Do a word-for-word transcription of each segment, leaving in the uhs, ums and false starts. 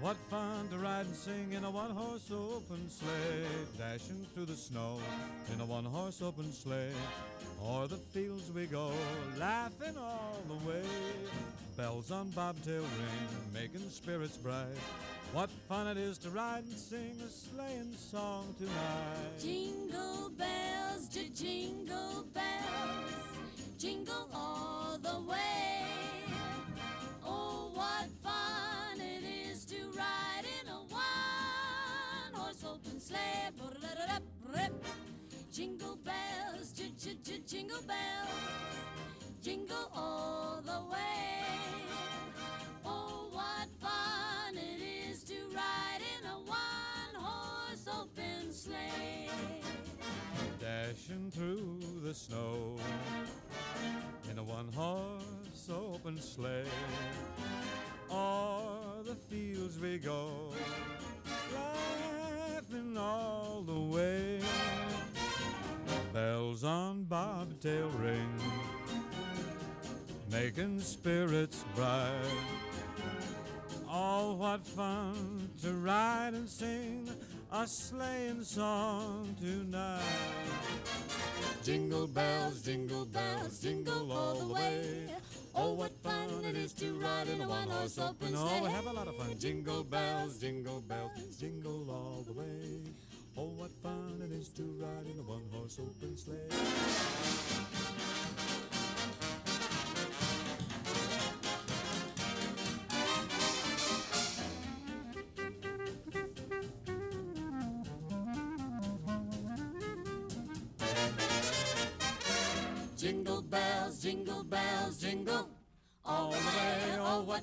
What fun to ride and sing in a one-horse open sleigh. Dashing through the snow in a one-horse open sleigh. O'er the fields we go, laughing all the way. Bells on bobtail ring, making spirits bright. What fun it is to ride and sing a sleighing song tonight. Jingle bells, jingle bells, jingle all the way. Oh, what fun it is to ride in a one-horse open sleigh. Jingle bells, jingle bells, jingle all the way. Oh, what fun it is to ride in a one-horse open sleigh. Dashing through the snow in a one-horse open sleigh. O'er the fields we go, laughing all the way. Bells on bobtail ring, making spirits bright. Oh, what fun to ride and sing a sleighing song tonight. Jingle bells, jingle bells, jingle all the way. Oh, what fun it is to ride in a one-horse open sleigh. Oh, we have a lot of fun. Jingle bells, jingle bells, jingle all the way. Oh, what fun it is to ride in a one-horse open sleigh. Jingle bells, jingle bells, jingle all the way. Oh, what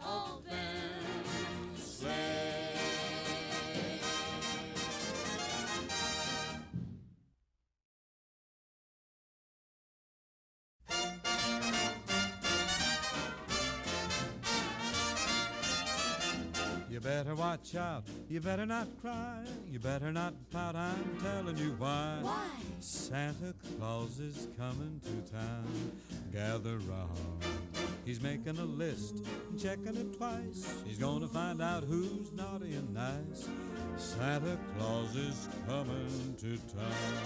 open sleigh. You better watch out, you better not cry, you better not pout, I'm telling you why. Why? Santa Claus is coming to town, gather round. He's making a list, checking it twice, he's gonna find out who's naughty and nice. Santa Claus is coming to town.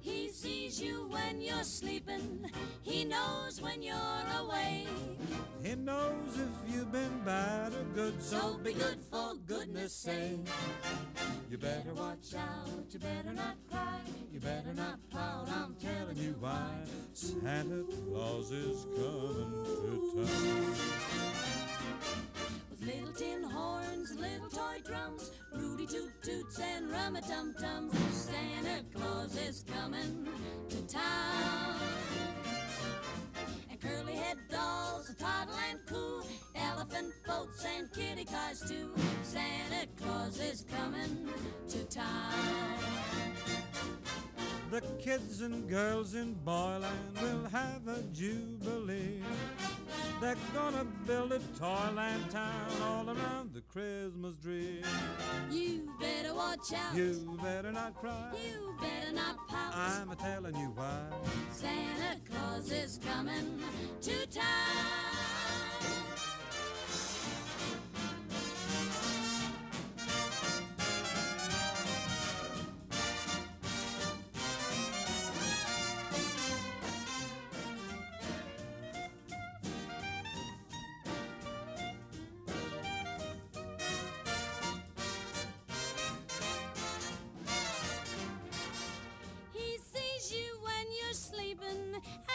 He sees you when you're sleeping, he knows when you're awake. He knows if you've been bad or good, so be good for goodness sake. You better watch out, you better not cry, you better not pout, I'm telling you why. Santa Claus is coming to town. With little tin horns, little toy drums, Rudy Toot Toots and Rum-a-Tum-Tums, Santa Claus is coming to town. Curly-head dolls, a toddle and coo, elephant boats and kitty cars too. Santa Claus is coming to town. The kids and girls in Boyland will have a jubilee. They're gonna build a toyland town all around the Christmas tree. You better watch out. You better not cry. You better not pout. I'm a-telling you why. Santa Claus is coming to town.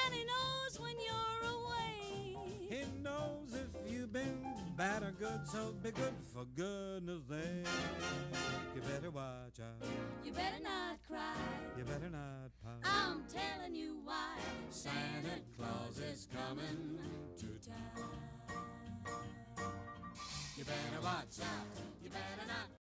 And he knows when you're away. He knows if you've been bad or good, so be good for goodness sake. You better watch out. You better not cry. You better not pout. I'm telling you why. Santa Claus is coming to town. You better watch out. You better not